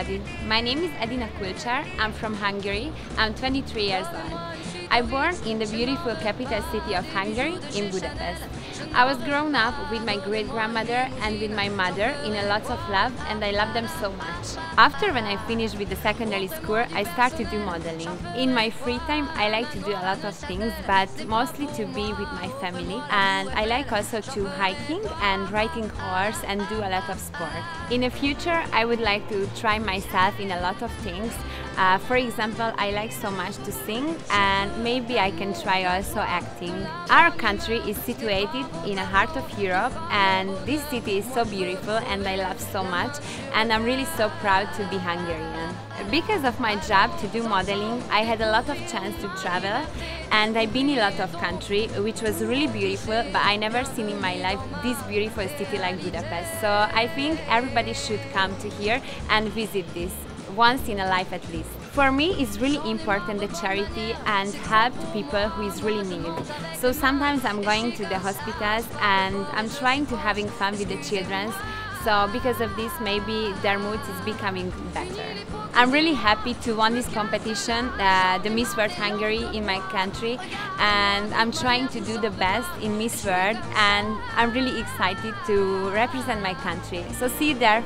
everybody. My name is Edina Kulcsár. I'm from Hungary. I'm 23 years old. I was born in the beautiful capital city of Hungary, in Budapest. I was grown up with my great-grandmother and with my mother in a lot of love, and I love them so much. After when I finished with the secondary school, I started to do modeling. In my free time, I like to do a lot of things, but mostly to be with my family. And I like also to hiking and riding horse and do a lot of sport. In the future, I would like to try myself in a lot of things. For example, I like so much to sing, and maybe I can try also acting. Our country is situated in the heart of Europe, and this city is so beautiful and I love so much, and I'm really so proud to be Hungarian. Because of my job to do modeling, I had a lot of chance to travel, and I've been in a lot of countries, which was really beautiful, but I never seen in my life this beautiful city like Budapest. So I think everybody should come to here and visit this. Once in a life at least. For me, it's really important the charity and help to people who is really need. So sometimes I'm going to the hospitals and I'm trying to having fun with the children. So because of this, maybe their mood is becoming better. I'm really happy to won this competition, the Miss World Hungary in my country, and I'm trying to do the best in Miss World, and I'm really excited to represent my country. So see you there.